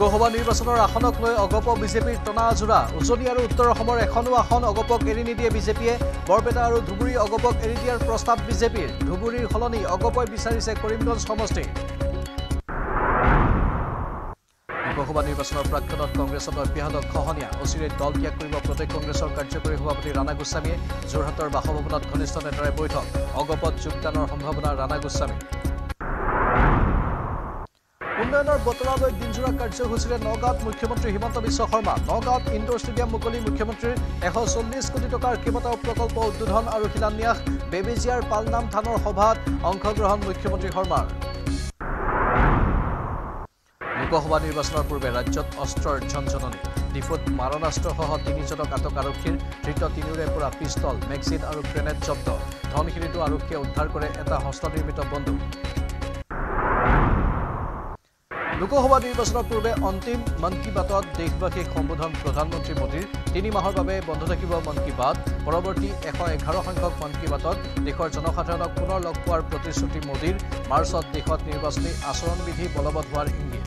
লোকসভা নিৰ্বাচনৰ আসনক লৈ অগপ বিজেপিৰ টনাজোৰা উজনি আৰু উত্তৰ অসমৰ এখনো আসন অগপক এৰি নিদিয়ে বিজেপিয়ে বৰপেটা আৰু ধুবুৰী অগপক এৰি দিয়াৰ প্ৰস্তাৱ বিজেপিৰ ধুবুৰীৰ হলনি অগপই বিচাৰিছে কৰিমগঞ্জ সমষ্টি লোকসভা নিৰ্বাচনৰ প্ৰাক্তনত কংগ্ৰেছত অব্যাহত খহনীয়া অচিৰেই দল ত্যাগ কৰিব প্ৰদেশ কংগ্ৰেছৰ কাৰ্যকৰী সভাপতি ৰাণা গোস্বামীয়ে যোৰহাটৰ বাসভৱনত ঘনিষ্ঠ নেতাৰে বৈঠক অগপত যোগদানৰ সম্ভাৱনা ৰাণা গোস্বামী উন্নয়নৰ বতৰালৈ দিনজোৰা কাৰ্যসূচীৰে নগাঁৱত মুখ্যমন্ত্ৰী হিমন্ত বিশ্ব শৰ্মা নগাঁৱত ইনডোৰ ষ্টেডিয়াম মুকলি মুখ্যমন্ত্ৰীৰ ১৪০ কোটি টকাৰ কেইবাটাও প্ৰকল্প উদ্বোধন আৰু শিলান্যাস বেবেজিয়াৰ পালনাম থানৰ সভাত অংশগ্ৰহণ মুখ্যমন্ত্ৰী শৰ্মাৰ লোকসভা নিৰ্বাচনৰ পূৰ্বে ৰাজ্যত অস্ত্ৰৰ ঝনঝননি ডিফুত মাৰণাস্ত্ৰসহ তিনিজনক আটক আৰক্ষীৰ ধৃত তিনিওৰে পৰা পিষ্টল মেগজিন আৰু গ্ৰেনেড জব্দ ধনশিৰিটো আৰক্ষীয়ে উদ্ধাৰ কৰে এটা হস্তনিৰ্মিত বন্দুক লোকসভা নিৰ্বাচনৰ পূৰ্বে অন্তিম মন কী বাতত দেশবাসীক সম্বোধন প্ৰধানমন্ত্ৰী মোদীৰ ৩ মাহৰ বাবে বন্ধ থাকিব মন কী বাত পৰৱৰ্তী ১১১ সংখ্যক মন কী বাতত দেশৰ জনসাধাৰণক পুনৰ লগ পোৱাৰ প্ৰতিশ্ৰুতি মোদীৰ মাৰ্চত দেশত নিৰ্বাচনী আচৰণবিধি বলবৎ হোৱাৰ ইংগিত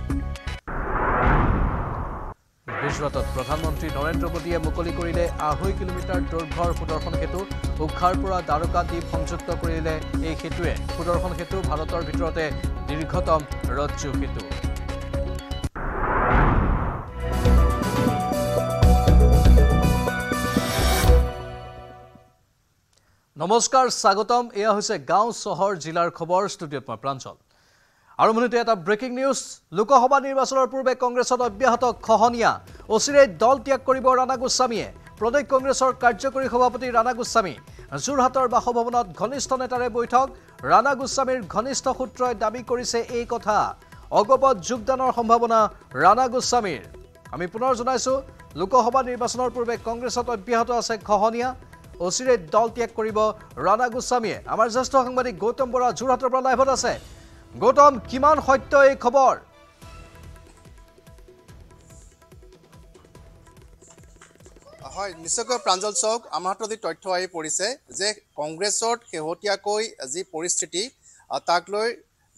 গুজৰাটত প্ৰধানমন্ত্ৰী নৰেন্দ্ৰ মোদীয়ে মুকলি কৰিলে ২.৫ কিলোমিটাৰ দৈৰ্ঘ্যৰ সুদৰ্শন সেতু উখাৰ পৰা দ্বাৰকা দ্বীপ সংযুক্ত কৰিলে এই সেতুৱে সুদৰ্শন সেতু ভাৰতৰ ভিতৰতে দীৰ্ঘতম ৰজ্জু সেতু নমস্কাৰ স্বাগতম এয়া হৈছে গাঁও চহৰ জিলাৰ খবৰ ষ্টুডিঅ'ত মই প্ৰাঞ্চল আৰু মনিতে এটা ব্ৰেকিং নিউজ লোকসভা নিৰ্বাচনৰ পূৰ্বে কংগ্ৰেছত অব্যাহত খহনীয়া অচিৰেই দল ত্যাগ কৰিব ৰাণা গোস্বামীয়ে প্ৰদেশ কংগ্ৰেছৰ কাৰ্যকৰী সভাপতি ৰাণা গোস্বামী যোৰহাটৰ বাসভৱনত ঘনিষ্ঠ নেতাৰে বৈঠক ৰাণা গোস্বামীৰ ঘনিষ্ঠ সূত্ৰই দাবী কৰিছে এই কথা অগপত যোগদানৰ সম্ভাৱনা ৰাণা গোস্বামীৰ আমি পুনৰ জনাইছো লোকসভা নিৰ্বাচনৰ পূৰ্বে কংগ্ৰেছত অব্যাহত আছে খহনীয়া অচিৰে দল ত্যাগ কৰিব ৰাণা গোস্বামীয়ে আমাৰ জ্যেষ্ঠ সাংবাদিক গৌতম বৰা যোৰহাটৰ পৰা লাইভত আছে গৌতম কিমান সত্য এই খবৰ হয় নিশ্চয়কৈ প্ৰাঞ্জল চক আমাৰ হাতত তথ্য আহি পৰিছে যে কংগ্ৰেছত শেহতীয়াকৈ যি পৰিস্থিতি তাক লৈ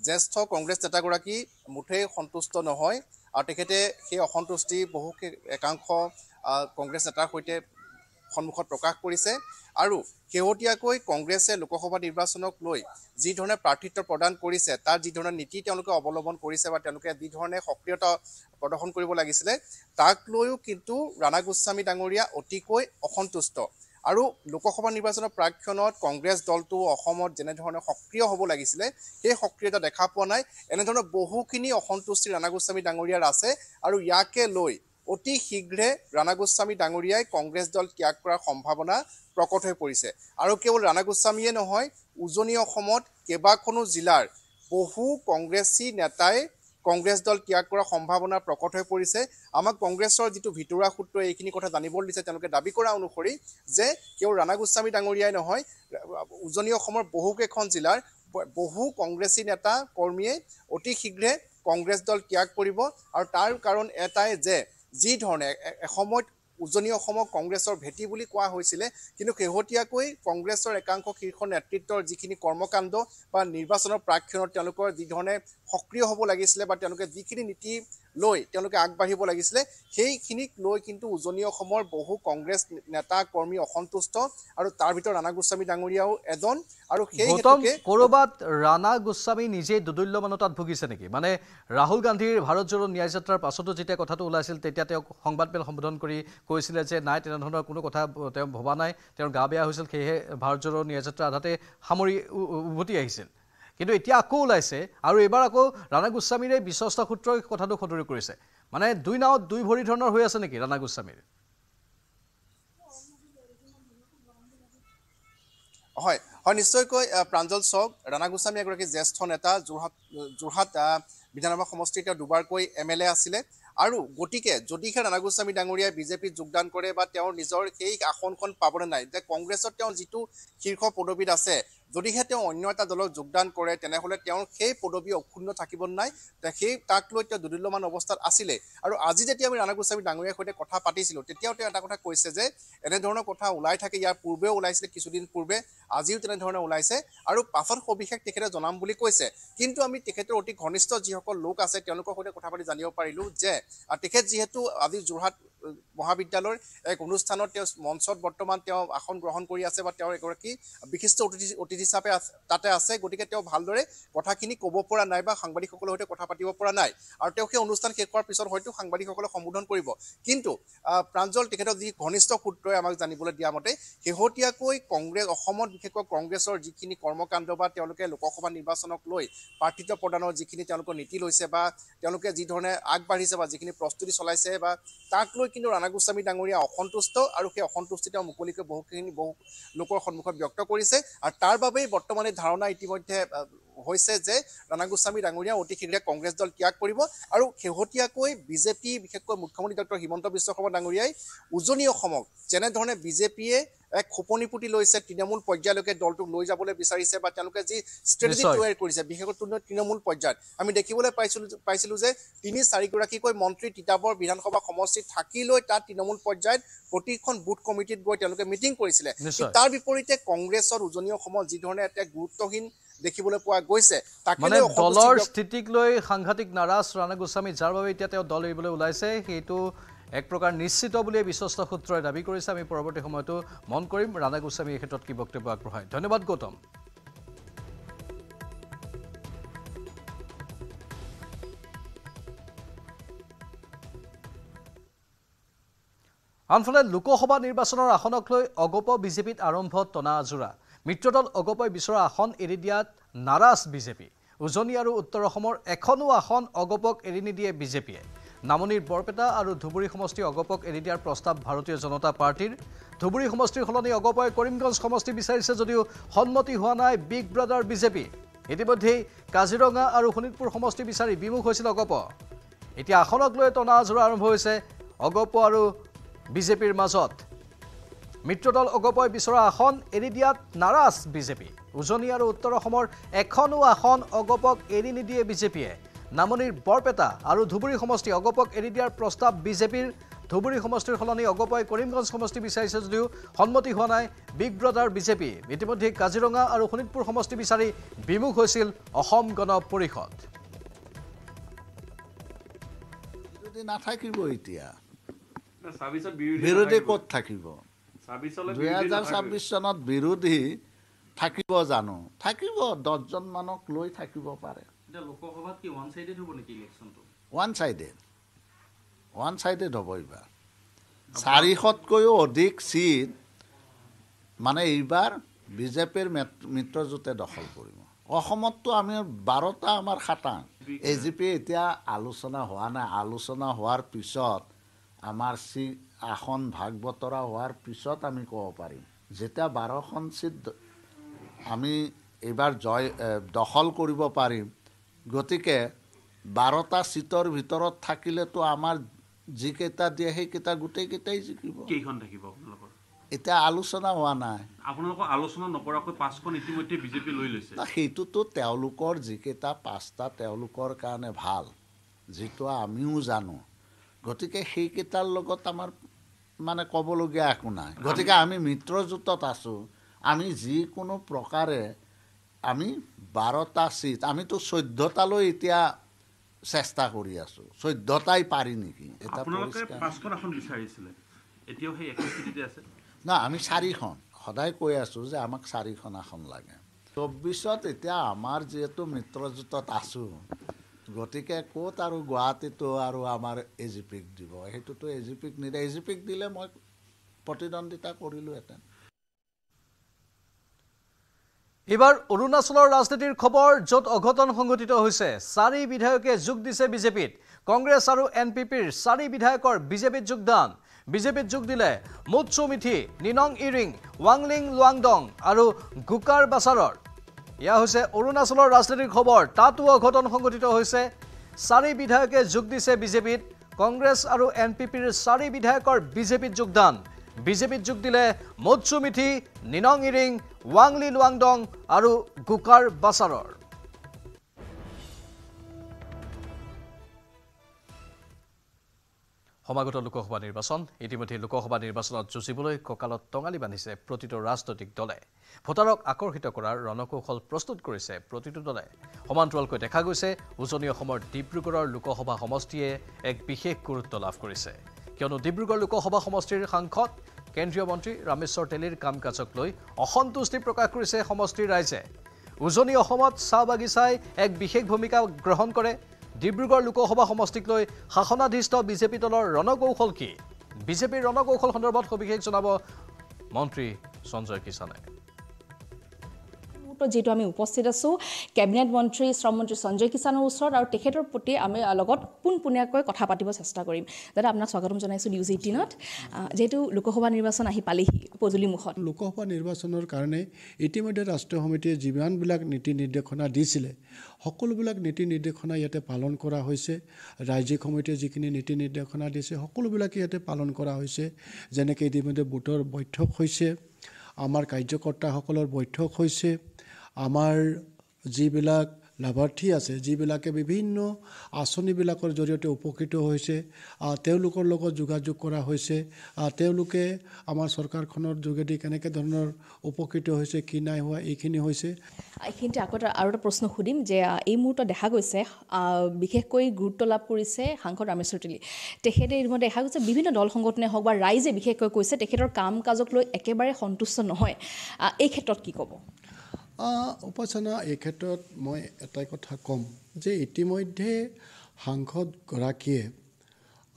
জ্যেষ্ঠ কংগ্ৰেছ নেতাগৰাকী মুঠেই সন্তুষ্ট নহয় আৰু তেখেতে সেই অসন্তুষ্টি বহু একাংশ কংগ্ৰেছ নেতাৰ সৈতে সন্মুখত প্ৰকাশ কৰিছে আৰু কেহতিয়াকৈ কংগ্ৰেছে লোকসভা নিৰ্বাচনক লৈ যি ধৰণে প্ৰাৰ্থিত্ব প্ৰদান কৰিছে তাৰ যি ধৰণৰ নীতি তেওঁলোকে অৱলম্বন কৰিছে বা তেওঁলোকে যি ধৰণে সক্ৰিয়তা প্ৰদৰ্শন কৰিব লাগিছিলে তাক লৈও কিন্তু ৰাণা গোস্বামী ডাঙৰীয়া অতিকৈ অসন্তুষ্ট আৰু লোকসভা নিৰ্বাচনৰ প্ৰাক্ষণত কংগ্ৰেছ দলটো অসমত যেনে ধৰণে সক্ৰিয় হ'ব লাগিছিলে সেই সক্ৰিয়তা দেখা পোৱা নাই এনে ধৰণৰ বহুখিনি অসন্তুষ্টি ৰাণা গোস্বামী ডাঙৰীয়াৰ আছে আৰু ইয়াকে লৈ অতি শীঘ্ৰে ৰাণা গোস্বামী ডাঙৰীয়াই কংগ্ৰেছ দল ত্যাগ কৰাৰ সম্ভাৱনা প্ৰকট হৈ পৰিছে আৰু কেৱল ৰাণা গোস্বামীয়ে নহয় উজনি অসমত কেইবাখনো জিলাৰ বহু কংগ্ৰেছী নেতাই কংগ্ৰেছ দল ত্যাগ কৰাৰ সম্ভাৱনা প্ৰকট হৈ পৰিছে আমাক কংগ্ৰেছৰ যিটো ভিতৰুৱা সূত্ৰই এইখিনি কথা জানিবলৈ দিছে তেওঁলোকে দাবী কৰা অনুসৰি যে কেৱল ৰাণা গোস্বামী ডাঙৰীয়াই নহয় উজনি অসমৰ বহুকেইখন জিলাৰ বহু কংগ্ৰেছী নেতা কৰ্মীয়ে অতি শীঘ্ৰে কংগ্ৰেছ দল ত্যাগ কৰিব আৰু তাৰ কাৰণ এটাই যে যি ধৰণে এসময়ত উজনি অসমক কংগ্ৰেছৰ ভেটি বুলি কোৱা হৈছিলে কিন্তু শেহতীয়াকৈ কংগ্ৰেছৰ একাংশ শীৰ্ষ নেতৃত্বৰ যিখিনি কৰ্মকাণ্ড বা নিৰ্বাচনৰ প্ৰাক্ষণত তেওঁলোকৰ যি ধৰণে সক্ৰিয় হ'ব লাগিছিলে বা তেওঁলোকে যিখিনি নীতি লৈ তেওঁলোকে আগবাঢ়িব লাগিছিলে সেইখিনিক লৈ কিন্তু উজনি অসমৰ বহু কংগ্ৰেছ নেতা কৰ্মী অসন্তুষ্ট আৰু তাৰ ভিতৰত ৰাণা গোস্বামী ডাঙৰীয়াও এজন আৰু সেই হেতুকে কৰবাত ৰাণা গোস্বামী নিজে দুদুল্যমানতাত ভুগিছে নেকি মানে ৰাহুল গান্ধীৰ ভাৰত জোড়ো ন্যায় যাত্ৰাৰ পাছতো যেতিয়া কথাটো ওলাইছিল তেতিয়া তেওঁ সংবাদমেল সম্বোধন কৰি কৈছিলে যে নাই তেনেধৰণৰ কোনো কথা তেওঁ ভবা নাই তেওঁৰ গা বেয়া হৈছিল সেয়েহে ভাৰত জোড়ো ন্যায় যাত্ৰা আধাতে সামৰি উভতি আহিছিল কিন্তু এতিয়া আকৌ ওলাইছে আৰু এবাৰ আকৌ ৰাণা গোস্বামীৰে বিশ্বস্ত সূত্ৰই কথাটো সদৰি কৰিছে মানে দুই নাৱত দুই ভৰি ধৰণৰ হৈ আছে নেকি ৰাণা গোস্বামীৰ হয় হয় নিশ্চয়কৈ প্ৰাঞ্জল চক ৰাণা গোস্বামী এগৰাকী জ্যেষ্ঠ নেতা যোৰহাট বিধানসভা সমষ্টিত দুবাৰকৈ MLA আছিলে আৰু গতিকে যদিহে ৰাণা গোস্বামী ডাঙৰীয়াই বিজেপিত যোগদান কৰে বা তেওঁৰ নিজৰ সেই আসনখন পাবনে নাই যে কংগ্ৰেছত তেওঁ যিটো শীৰ্ষ পদবীত আছে যদিহে তেওঁ অন্য এটা দলত যোগদান কৰে তেনেহলে তেওঁৰ সেই পদবী অক্ষুন্ন থাকিব নাই সেই তাক লৈ তেওঁ দুৰ্দলমান অৱস্থাত আছিল আৰু আজি যেতিয়া আমি ৰাণা গোস্বামী ডাঙৰীয়াৰ সৈতে কথা পাতিছিলোঁ তেতিয়াও তেওঁ এটা কথা কৈছে যে এনে ধৰণৰ কথা ওলাই থাকে ইয়াৰ পূৰ্বেও ওলাইছিল কিছুদিন পূৰ্বে আজিও তেনে ধৰণৰ ওলাইছে আৰু পাছৰ অভিষেক তেখেতে জনাম বুলি কৈছে কিন্তু আমি তেখেতৰ অতি ঘনিষ্ঠ যিসকল লোক আছে তেওঁলোকৰ সৈতে কথা পাতি জানিব পাৰিলো যে তেখেত যেহেতু আজি যোৰহাট মহাবিদ্যালয়ৰ এক অনুষ্ঠানত তেওঁ মঞ্চত বৰ্তমান তেওঁ আসন গ্ৰহণ কৰি আছে বা তেওঁ এগৰাকী বিশিষ্ট অতিথি হিচাপে তাতে আছে গতিকে তেওঁ ভালদৰে কথাখিনি ক'ব পৰা নাই বা সাংবাদিকসকলৰ সৈতে কথা পাতিব পৰা নাই আৰু তেওঁ সেই অনুষ্ঠান শেষ কৰাৰ পিছত হয়তো সাংবাদিকসকলক সম্বোধন কৰিব কিন্তু প্ৰাঞ্জল তেখেতৰ যি ঘনিষ্ঠ সূত্ৰই আমাক জানিবলৈ দিয়া মতে শেহতীয়াকৈ কংগ্ৰেছ অসমত বিশেষকৈ কংগ্ৰেছৰ যিখিনি কৰ্মকাণ্ড বা তেওঁলোকে লোকসভা নিৰ্বাচনক লৈ প্ৰাৰ্থিত্ব প্ৰদানৰ যিখিনি তেওঁলোকৰ নীতি লৈছে বা তেওঁলোকে যি ধৰণে আগবাঢ়িছে বা যিখিনি প্ৰস্তুতি চলাইছে বা তাক লৈ কিন্তু ৰাণা গোস্বামী ডাঙৰীয়া অসন্তুষ্ট আৰু সেই অসন্তুষ্টি তেওঁ মুকলিকৈ বহুখিনি বহু লোকৰ সন্মুখত ব্যক্ত কৰিছে আৰু তাৰ বাবেই বৰ্তমানে ধাৰণা ইতিমধ্যে হৈছে যে ৰাণা গোস্বামী ডাঙৰীয়া অতি শীঘ্ৰে কংগ্ৰেছ দল ত্যাগ কৰিব আৰু শেহতীয়াকৈ বিজেপি বিশেষকৈ মুখ্যমন্ত্ৰী ডক্টৰ হিমন্ত বিশ্ব শৰ্মা ডাঙৰীয়াই উজনি অসমক যেনেধৰণে বিজেপিয়ে এক খোপনিপুটি লৈছে তৃণমূল পৰ্যায়লৈকে দলটোক লৈ যাবলৈ বিচাৰিছে বা তেওঁলোকে যি ষ্ট্ৰেটেজি তৈয়াৰ কৰিছে বিশেষকৈ তৃণমূল পৰ্যায়ত আমি দেখিবলৈ পাইছিলোঁ যে ৩-৪গৰাকীকৈ মন্ত্ৰী তিতাবৰ বিধানসভা সমষ্টিত থাকি লৈ তাত তৃণমূল পৰ্যায়ত প্ৰতিখন বুথ কমিটিত গৈ তেওঁলোকে মিটিং কৰিছিলে তাৰ বিপৰীতে কংগ্ৰেছৰ উজনি অসমত যি ধৰণে এটা গুৰুত্বহীন দেখিবলৈ পোৱা গৈছে তাকলে দলৰ স্থিতিক লৈ সাংঘাতিক নাৰাজ ৰাণা গোস্বামী যাৰ বাবে এতিয়া তেওঁ দল এৰিবলৈ ওলাইছে সেইটো এক প্রকার নিশ্চিত বলে বিশ্বস্ত সূত্রই দাবি করেছে। আমি পরবর্তী সময়তো মন করিম রানা গোস্বামী এই ক্ষেত্রে কি বক্তব্য আগবঢ়ায়। ধন্যবাদ গৌতম। আনফালে লোকসভা নির্বাচনের আসনক লৈ অগপ বিজেপিত আরম্ভ টনাজোড়া। মিত্রদল অগপই বিচরা আসন এৰি দিয়াত নাৰাজ বিজেপি। উজনি আৰ উত্তৰ এখনো আসন অগপক এৰি নিদিয়ে বিজেপিয়ে। নামনিৰ বৰপেটা আৰু ধুবুৰী সমষ্টি অগপক এৰি দিয়াৰ প্ৰস্তাৱ ভাৰতীয় জনতা পাৰ্টিৰ। ধুবুৰী সমষ্টিৰ সলনি অগপই কৰিমগঞ্জ সমষ্টি বিচাৰিছে যদিও সন্মতি হোৱা নাই বিগ ব্ৰাদাৰ বিজেপি। ইতিমধ্যে কাজিৰঙা আৰু শোণিতপুৰ সমষ্টি বিচাৰি বিমুখ হৈছিল অগপ। এতিয়া আসনক লৈ টনাজোৰা আৰম্ভ হৈছে অগপ আৰু বিজেপিৰ মাজত। মিত্ৰদল অগপই বিচৰা আসন এৰি দিয়াত নাৰাজ বিজেপি। উজনি আৰু উত্তৰ অসমৰ এখনো আসন অগপক এৰি নিদিয়ে বিজেপিয়ে। নামনিৰ বৰপেটা আৰু ধুবুৰী সমষ্টি অগপক এৰি দিয়াৰ প্ৰস্তাৱ বিজেপিৰ। ধুবুৰী সমষ্টিৰ সলনি অগপই কৰিমগঞ্জ সমষ্টি বিচাৰিছে যদিও সন্মতি হোৱা নাই বিগ ব্ৰাদাৰ বিজেপি। ইতিমধ্যে কাজিৰঙা আৰু শোণিতপুৰ সমষ্টি বিচাৰি বিমুখ হৈছিল অসম গণ পৰিষদ। নাথাকিব এতিয়া বিৰোধী ক'ত থাকিব? ২০২৬ চনত বিৰোধী থাকিব জানো? থাকিব, ১০জন মানক লৈ থাকিব পাৰে। লোকসভা কি ওয়ান সাইডেড হব নাকি ইলেকশনটো? ওয়ান সাইডেড হব। এইবার ৪০০তকৈও অধিক সিট মানে এইবার বিজেপির মিত্রজোটে দখল করব। অসমতো আমি ১২টা আমার খাতা এজিপি এতিয়া আলোচনা হওয়া নাই। আলোচনা হওয়ার পিছত আমার আসন ভাগ বতরা হওয়ার পিছত আমি কব পারি। যেটা ১২খন সিট আমি এইবার জয় দখল করব পারি। গতিকে ১২টা সিটৰ ভিতৰত থাকিলেতো আমাৰ যিকেইটা দিয়ে সেইকেইটা গোটেইকেইটাই জিকিব। কেইখন থাকিব আপোনালোকৰ? এটা আলোচনা হোৱা নাই। আপোনালোকৰ আলোচনা নকৰাকৈ ৫খন ইতিমধ্যে বিজেপি লৈ লৈছে। সেইটোতো তেওঁলোকৰ যিকেইটা ৫টা তেওঁলোকৰ কাৰণে ভাল, যিটো আমিও জানো। গতিকে সেইকেইটাৰ লগত আমাৰ মানে ক'বলগীয়া একো নাই। গতিকে আমি মিত্ৰজোঁটত আছোঁ। আমি যিকোনো প্ৰকাৰে আমি ১২টা সিট, আমি তো ১৪টালৈ এতিয়া চেষ্টা কৰি আছো। ১৪টাই পাৰি নেকি? না, আমি ৪খন সদায় কৈ আছো যে আমাক ৪খন আসন লাগে। ২৪ত এতিয়া আমাৰ যিহেতু মিত্ৰজোঁটত আছো, গতিকে ক'ত আৰু গুৱাহাটীতো আৰু আমাৰ এজিপিক দিব? সেইটোতো এজিপিক নিদিয়ে। এজিপিক দিলে মই প্ৰতিদ্বন্দ্বিতা কৰিলোহেঁতেন। এবার অরুণাচলের রাজনীতির খবর, যত অঘটন সংঘটিত হয়েছে। 4 বিধায়কে যোগ দিছে বিজেপিত। কংগ্রেস আর এনপিপির 4 বিধায়কর বিজেপিত যোগদান। বিজেপিত যোগ দিলে মুৎসু মিথি, নিনং ইরিং, ওয়াংলিং লুয়াংডং আর গুকার বাসারর। ইয়া হয়েছে অরুণাচলের রাজনীতির খবর। তাতো অঘটন সংঘটিত হয়েছে। 4 বিধায়কে যোগ দিছে বিজেপিত। কংগ্রেস আর এনপিপির 4 বিধায়কর বিজেপিত যোগদান। বিজেপিত যোগ দিলে মৎসুমিথি, নিনং ইরিং, ওয়াংলি লুয়াংডং আৰু গুকাৰ বাসাৰৰ। সমাগত লোকসভা নিৰ্বাচন ইতিমধ্যে লোকসভা নিৰ্বাচনত যুঁজিবলৈ কঁকালত টঙালি বান্ধিছে প্ৰতিটো ৰাজনৈতিক দলে। ভোটাৰক আকৰ্ষিত কৰাৰ ৰণকৌশল প্ৰস্তুত কৰিছে প্ৰতিটো দলে। সমান্তৰালকৈ দেখা গৈছে উজনি অসমৰ ডিব্ৰুগড়ৰ লোকসভা সমষ্টিয়ে এক বিশেষ গুৰুত্ব লাভ কৰিছে। কিয়নো ডিব্ৰুগড় লোকসভা সমষ্টিৰ সাংসদ কেন্দ্ৰীয় মন্ত্ৰী ৰামেশ্বৰ তেলীৰ কাম কাজক লৈ অসন্তুষ্টি প্ৰকাশ কৰিছে সমষ্টিৰ ৰাইজে। উজনি অসমত চাহ বাগিচাই এক বিশেষ ভূমিকা গ্ৰহণ কৰে। ডিব্ৰুগড় লোকসভা সমষ্টিক লৈ শাসনাধীষ্ঠ বিজেপি দলৰ ৰণকৌশল কি? বিজেপিৰ ৰণকৌশল সন্দৰ্ভত সবিশেষ জনাব মন্ত্ৰী সঞ্জয় কিষাণে। যেহেতু আমি উপস্থিত আছো কেবিনেট মন্ত্ৰী শ্ৰমমন্ত্ৰী সঞ্জয় কিষাণৰ ওচৰত আৰু তেখেতৰ প্ৰতি আমি লগত পোনপনীয়াকৈ কথা পাতিব চেষ্টা কৰিম। দাদা, আপোনাক স্বাগতম জনাইছোঁ নিউজ 18ত। যেহেতু লোকসভা নিৰ্বাচন আহি পালেহি পজুলি মুখত, লোকসভা নিৰ্বাচনৰ কাৰণে ইতিমধ্যে ৰাষ্ট্ৰীয় সমিতিয়ে যিমানবিলাক নীতি নিৰ্দেশনা দিছিলে সকলোবিলাক নীতি নিৰ্দেশনা ইয়াতে পালন কৰা হৈছে। ৰাজ্যিক সমিতিয়ে যিখিনি নীতি নিৰ্দেশনা দিছে সকলোবিলাক ইয়াতে পালন কৰা হৈছে। যেনেকৈ ইতিমধ্যে ভোটৰ বৈঠক হৈছে, আমাৰ কাৰ্যকৰ্তাসকলৰ বৈঠক হৈছে, আমাৰ যিবিলাক লাভাৰ্থী আছে যিবিলাকে বিভিন্ন আঁচনিবিলাকৰ জৰিয়তে উপকৃত হৈছে তেওঁলোকৰ লগত যোগাযোগ কৰা হৈছে, তেওঁলোকে আমাৰ চৰকাৰখনৰ যোগেদি কেনেকৈ ধৰণৰ উপকৃত হৈছে কি নাই হোৱা এইখিনি হৈছে। এইখিনিতে আকৌ আৰু এটা প্ৰশ্ন সুধিম যে এই মুহূৰ্তত দেখা গৈছে বিশেষকৈ গুৰুত্ব লাভ কৰিছে সাংসদ ৰামেশ্বৰ তেলী। তেখেতে ইতিমধ্যে দেখা গৈছে বিভিন্ন দল সংগঠনে হওক বা ৰাইজে বিশেষকৈ কৈছে তেখেতৰ কাম কাজক লৈ একেবাৰে সন্তুষ্ট নহয়। এই ক্ষেত্ৰত কি ক'ব উপাসনা? এই ক্ষেত্ৰত মই এটাই কথা ক'ম যে ইতিমধ্যে সাংসদগৰাকীয়ে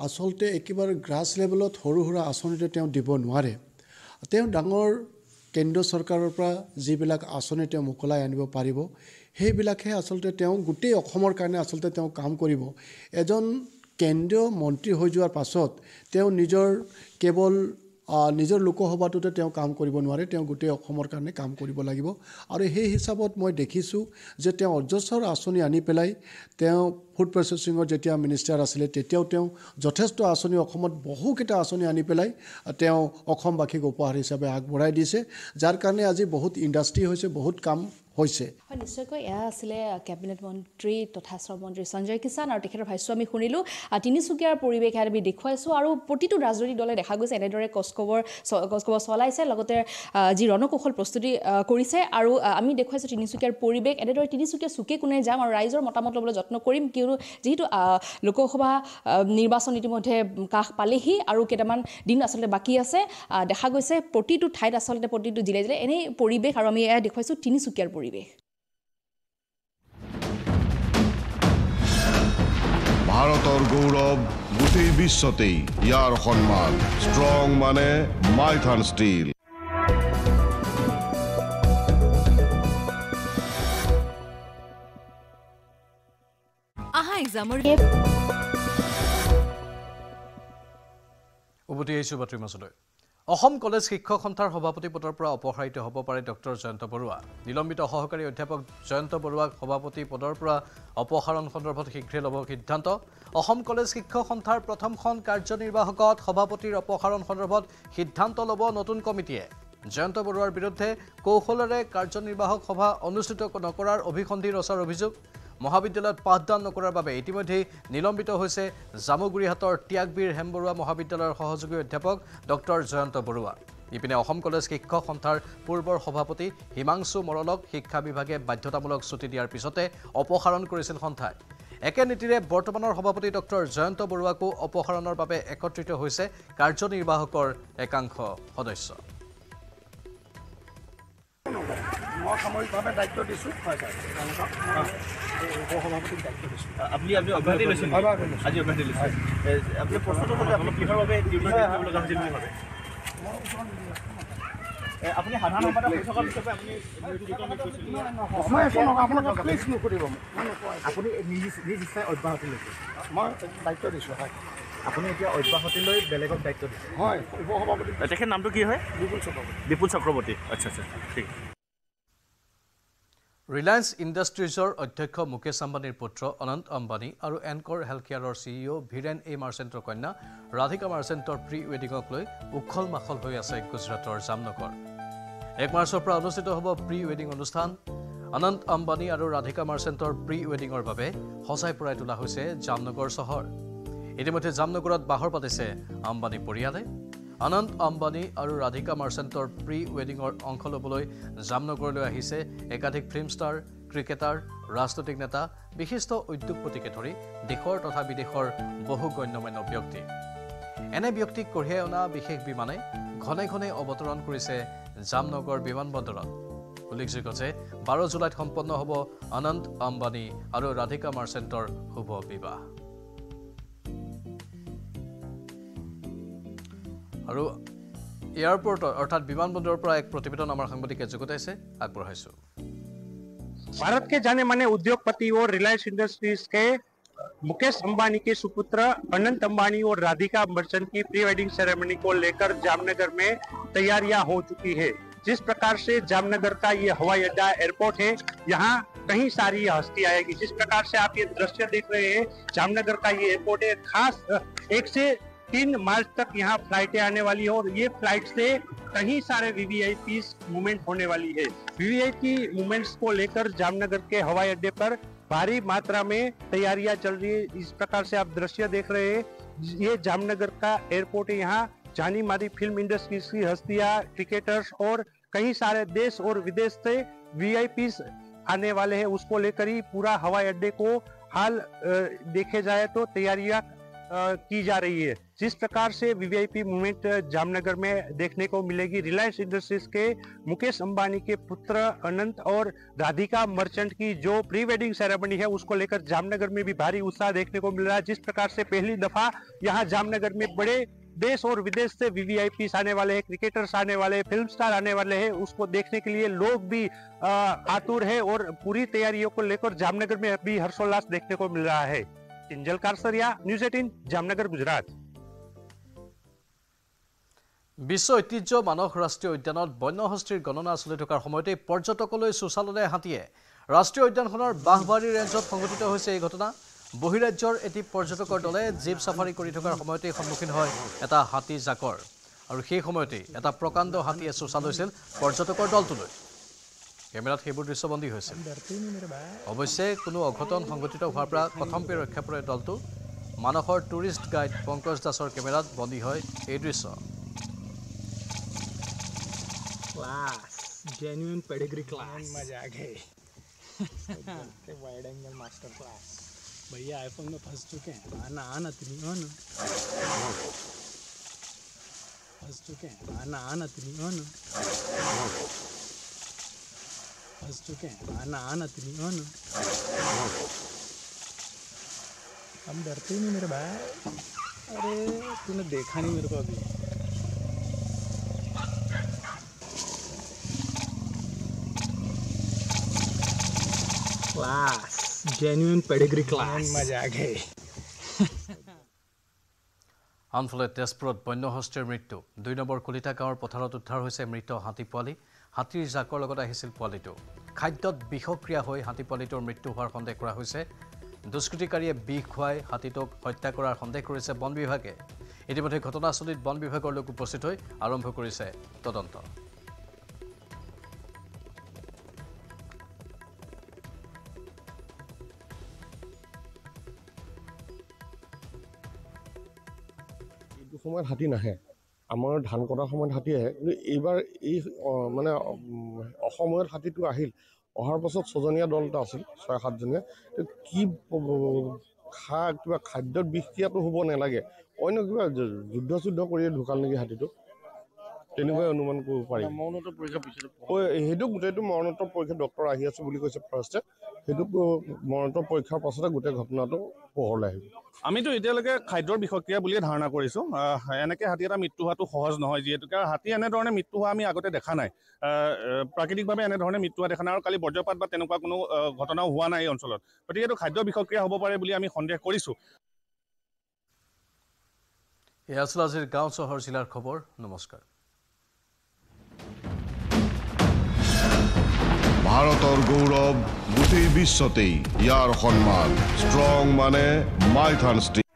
আচলতে একেবাৰে গ্ৰাছ লেভেলত সৰু সুৰা আঁচনিটো তেওঁ দিব নোৱাৰে। তেওঁ ডাঙৰ কেন্দ্ৰীয় চৰকাৰৰ পৰা যিবিলাক আঁচনি তেওঁ মোকলাই আনিব পাৰিব সেইবিলাকহে আচলতে তেওঁ গোটেই অসমৰ কাৰণে আচলতে তেওঁ কাম কৰিব। এজন কেন্দ্ৰীয় মন্ত্ৰী হৈ যোৱাৰ পাছত তেওঁ নিজৰ কেৱল নিজৰ লোকসভাটোতে তেওঁ কাম কৰিব নোৱাৰে, তেওঁ গোটেই অসমৰ কাৰণে কাম কৰিব লাগিব। আৰু সেই হিচাপত মই দেখিছোঁ যে তেওঁ অজস্ৰ আঁচনি আনি পেলাই তেওঁ ফুড প্ৰচেছিঙৰ যেতিয়া মিনিষ্টাৰ আছিলে তেতিয়াও তেওঁ যথেষ্ট আঁচনি অসমত বহুকেইটা আঁচনি আনি পেলাই তেওঁ অসমবাসীক উপহাৰ হিচাপে আগবঢ়াই দিছে, যাৰ কাৰণে আজি বহুত ইণ্ডাষ্ট্ৰী হৈছে, বহুত কাম হৈছে। হয়, নিশ্চয়কৈ এয়া আছিলে কেবিনেট মন্ত্ৰী তথা শ্ৰমমন্ত্ৰী সঞ্জয় কিষাণ আৰু তেখেতৰ ভাষ্য আমি শুনিলোঁ। তিনিচুকীয়াৰ পৰিৱেশ আমি দেখুৱাইছোঁ আৰু প্ৰতিটো ৰাজনৈতিক দলে দেখা গৈছে এনেদৰে কচকবৰ চলাইছে, লগতে যি ৰণকৌশল প্ৰস্তুতি কৰিছে আৰু আমি দেখুৱাইছোঁ তিনিচুকীয়াৰ পৰিৱেশ। এনেদৰে তিনিচুকীয়া চুকে কোণে যাম আৰু ৰাইজৰ মতামত ল'বলৈ যত্ন কৰিম, কিয়নো যিহেতু লোকসভা নিৰ্বাচন ইতিমধ্যে কাষ পালেহি আৰু কেইটামান দিন আচলতে বাকী আছে। দেখা গৈছে প্ৰতিটো ঠাইত আচলতে প্ৰতিটো জিলাই জিলাই এনেই পৰিৱেশ আৰু আমি এয়া দেখুৱাইছোঁ তিনিচুকীয়াৰ পৰিৱেশ। ভাৰতৰ গৌৰৱ গোটেই বিশ্বতেই ইয়াৰ সন্মান। ষ্ট্ৰং মানে মাইথান ষ্টীল। উভতি আহিছোঁ বাতৰি মাজলৈ। অসম কলেজ শিক্ষক সন্থাৰ সভাপতি পদৰ পৰা অপসাৰিত হ'ব পাৰে ডক্টৰ জয়ন্ত বৰুৱা। নিলম্বিত সহকাৰী অধ্যাপক জয়ন্ত বৰুৱাক সভাপতি পদৰ পৰা অপসাৰণ সন্দৰ্ভত শীঘ্ৰে ল'ব সিদ্ধান্ত। অসম কলেজ শিক্ষক সন্থাৰ প্ৰথমখন কাৰ্যনিৰ্বাহকত সভাপতিৰ অপসাৰণ সন্দৰ্ভত সিদ্ধান্ত ল'ব নতুন কমিটিয়ে। জয়ন্ত বৰুৱাৰ বিৰুদ্ধে কৌশলেৰে কাৰ্যনিৰ্বাহক সভা অনুষ্ঠিত নকৰাৰ অভিসন্ধি ৰচাৰ অভিযোগ। মহাবিদ্যালয়ত পাঠদান নকৰাৰ বাবে ইতিমধ্যেই নিলম্বিত হৈছে জামুগুৰিহাটৰ ত্যাগবীৰ হেমবৰুৱা মহাবিদ্যালয়ৰ সহযোগী অধ্যাপক ডক্টৰ জয়ন্ত বৰুৱা। ইপিনে অসম কলেজ শিক্ষক সন্থাৰ পূৰ্বৰ সভাপতি হিমাংশু মৰলক শিক্ষা বিভাগে বাধ্যতামূলক ছুটি দিয়াৰ পিছতে অপসাৰণ কৰিছিল সন্থাই। একে নীতিৰে বৰ্তমানৰ সভাপতি ডক্টৰ জয়ন্ত বৰুৱাকো অপসাৰণৰ বাবে একত্ৰিত হৈছে কাৰ্যনিৰ্বাহকৰ একাংশ সদস্য। সাময়িকভাৱে দায়িত্ব দিছোঁ। হয় ছাৰ, সভাপতিক দায়িত্ব দিছোঁ। আপুনি আপুনি অব্যাহতি লৈছে আজি? অব্যাহতি লৈছে। আপুনি প্ৰশ্নটো ক'লে আপুনি কিহৰ বাবে লগা হৈছিল বুলি ভাবে? আপুনি সাধাৰণ সম্পাদক হিচাপে আপুনি নকৰিব, আপুনি নিজ ইচ্ছাই অব্যাহতি লৈছে। মই দায়িত্ব দিছোঁ। হয়, আপুনি এতিয়া অব্যাহতি লৈ বেলেগক দায়িত্ব দিছে। হয়, উপসভাপতি। তেখেতৰ নামটো কি হয়? বিপুল চক্ৰৱৰ্তী। আচ্ছা আচ্ছা, ঠিক। Reliance Industries-or Adhyakha Mukesh Ambani'r putra Anant Ambani aru Anchor Healthcare-or CEO Viren A. Marchantor konya Radhika Marchantor pre-wedding-ok loi ukhol makhol hoi ase Gujarat-or Jamnagar. 1 March-or pra anusthit hobo pre-wedding anusthan Anant Ambani aru Radhika Marchantor pre-wedding-or babe hosai purai tola hoise Jamnagar sohor. Itimodhye Jamnagorat bahor patise Ambani poriyale Anant Ambani aru Radhika Marchantor pre-wedding or onkhol boloi Jamnagorloi ahise ekadhik film star, cricketer, rashtrotik neta, bishishto udyogpoti ke thori deshor totha bideshor bohu gonyomanyo byakti. Ene byaktik koঢ়িয়াই অনা বিশেষ বিমানে ঘনে ঘনে অৱতৰণ কৰিছে জামনগৰ বিমানবন্দৰত। উল্লেখযোগ্য যে 12 জুলাইত সম্পন্ন হ'ব অনন্ত আম্বানী আৰু ৰাধিকা মাৰ্চেণ্টৰ শুভ বিবাহ। আৰু এয়াৰপোৰ্ট অৰ্থাৎ বিমানবন্দৰৰ পৰা এক প্ৰতিবেদন আমাৰ সাংবাদিকে যুগুতাইছে আগবঢ়াইছো। भारत के जाने माने उद्योगपति और रिलायंस इंडस्ट्रीज के मुकेश अंबानी के सुपुत्र अनंत अंबानी और राधिका मर्चेंट की प्री वेडिंग सेरेमनी को लेकर जामनगर में तैयारियां हो चुकी है। जिस प्रकार से जामनगर का ये हवाई अड्डा एयरपोर्ट है, यहाँ कहीं सारी हस्ती आएगी। जिस प्रकार से आप ये दृश्य देख रहे हैं, जामनगर का ये एयरपोर्ट है। खास 1 से 3 मार्च तक यहाँ फ्लाइटें आने वाली है और ये फ्लाइट से कहीं सारे वीवीआईपी मूवमेंट होने वाली है। वीवीआईपी मूवमेंट्स को लेकर जामनगर के हवाई अड्डे पर भारी मात्रा में तैयारियां चल रही है। इस प्रकार से आप दृश्य देख रहे हैं, ये जामनगर का एयरपोर्ट है। यहाँ जानी मानी फिल्म इंडस्ट्री की हस्तियां, क्रिकेटर्स और कई सारे देश और विदेश से वीवीआईपी आने वाले है। उसको लेकर ही पूरा हवाई अड्डे को हाल देखे जाए तो तैयारियां की जा रही है। जिस प्रकार से वीवीआईपी मूवमेंट जामनगर में देखने को मिलेगी। रिलायंस इंडस्ट्रीज के मुकेश अंबानी के पुत्र अनंत और राधिका मर्चेंट की जो प्री वेडिंग सेरेमनी है, उसको लेकर जामनगर में भी भारी उत्साह देखने को मिल रहा है। जिस प्रकार से पहली दफा यहाँ जामनगर में बड़े देश और विदेश से वीवीआईपी आने वाले हैं, क्रिकेटर्स आने वाले हैं, फिल्म स्टार आने वाले हैं। उसको देखने के लिए लोग भी आतुर है और पूरी तैयारियों को लेकर जामनगर में भी हर्षोल्लास देखने को मिल रहा है। इंजल कारसरिया, न्यूज़ 18 जामनगर गुजरात। विश्व ऐतिह्य मानव राष्ट्रीय उद्यान बन्य हस्तीर गणना चलि थकार समयते पर्यटकलै सुशालने हातिये राष्ट्रीय उद्यानखনৰ बाहबारी रेंजत সংঘটিত হৈছে এই ঘটনা। বহিৰাজ্যৰ এটি পৰ্যটকৰ দলে জীপ সাফাৰী কৰি থকাৰ সময়তে সন্মুখীন হয় এটা হাতী জাকৰ আৰু সেই সময়তে এটা প্ৰকাণ্ড হাতীয়ে সুশাল হৈছিল পৰ্যটকৰ দলটোলৈ। কেমেৰাত হেবুৰ দৃশ্যবন্দী হৈছে। অৱশ্যে কোনো অঘটন সংঘটিত হোৱাৰ পৰা প্ৰথমতে ৰক্ষা পৰে দলটো। মানহৰ টুৰিষ্ট গাইড পংকজ দাসৰ কেমেৰাত বন্দী হয় এই দৃশ্য। ক্লাস জেনুইন পেডিগ্ৰী ক্লাস মজা आ गए। के वाइड एंगल मास्टर क्लास। भैया आईफोन में फंस चुके हैं। आना आना फंस चुके हैं। आना आना हम डरते नहीं मेरे भाई। अरे तूने देखा नहीं मेरे को अभी। क्लास जेन्युइन पेडिग्री क्लास मजा आ गए। आनफाले तेजपुरत बन्य हस्तीৰ मृत्यु। 2 নম্বৰ কলিতা গাঁৱৰ পথাৰত উদ্ধাৰ হৈছে মৃত হাতী পোৱালি। হাতীৰ জাকৰ লগত আহিছিল পোৱালিটো। খাদ্যত বিষক্ৰিয়া হৈ হাতী পোৱালিটোৰ মৃত্যু হোৱাৰ সন্দেহ কৰা হৈছে। দুষ্কৃতিকাৰীয়ে বিষ খুৱাই হাতীটোক হত্যা কৰাৰ সন্দেহ কৰিছে বন বিভাগে। ইতিমধ্যে ঘটনাস্থলীত বন বিভাগৰ লোক উপস্থিত হৈ আৰম্ভ কৰিছে তদন্ত। এইটো সময়ত হাতী নাহে, আমাৰ ধান কটাৰ সময়ত হাতী আহে, কিন্তু এইবাৰ এই মানে অসময়ত হাতীটো আহিল। অহাৰ পাছত ছজনীয়া দল এটা আছিল, 6-7জনীয়া। কি কিবা খাদ্যত বিষক্ৰিয়াটো হ'ব নালাগে, অন্য কিবা যুদ্ধ কৰিয়ে ঢুকাল নেকি হাতীটো, তেনেকুৱাই অনুমান কৰিব পাৰি। মৰণোত্তৰ পৰীক্ষা পিছত সেইটো গোটেইটো মৰণোত্তৰ পৰীক্ষা ডক্টৰ আহি আছে বুলি কৈছে ফাৰ্ষ্টে। সেইটো মৰণোত্তৰ পৰীক্ষাৰ পাছতে গোটেই ঘটনাটো পোহৰলৈ আহিব। আমিতো এতিয়ালৈকে খাদ্যৰ বিষক্ৰিয়া বুলিয়ে ধাৰণা কৰিছোঁ। এনেকৈ হাতী এটা মৃত্যু হোৱাটো সহজ নহয়, যিহেতুকে হাতী এনেধৰণে মৃত্যু হোৱা আমি আগতে দেখা নাই, প্ৰাকৃতিকভাৱে এনেধৰণে মৃত্যু হোৱা দেখা নাই আৰু কালি বজ্ৰপাত বা তেনেকুৱা কোনো ঘটনাও হোৱা নাই এই অঞ্চলত। গতিকে এইটো খাদ্য বিষক্ৰিয়া হ'ব পাৰে বুলি আমি সন্দেহ কৰিছোঁ। এয়া আছিল আজিৰ গাঁও চহৰ জিলাৰ খবৰ। নমস্কাৰ। ভাৰতৰ গৌৰব গোটেই বিশ্বতেই ইয়াৰ সম্মান। স্ট্ৰং মানে মাইথান স্ট্ৰিং।